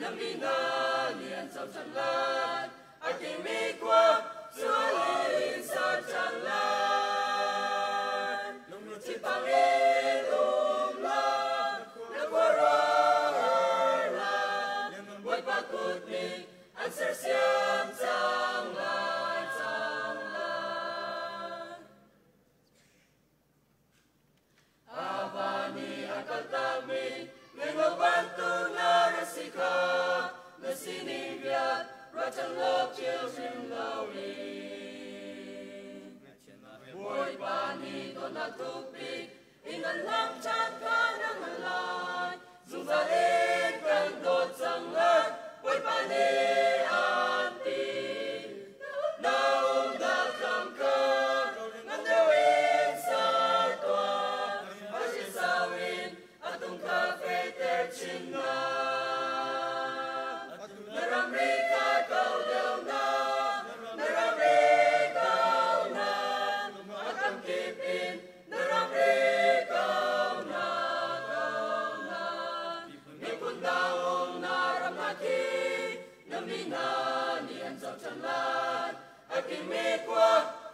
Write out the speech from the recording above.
Nami nani and so I can make what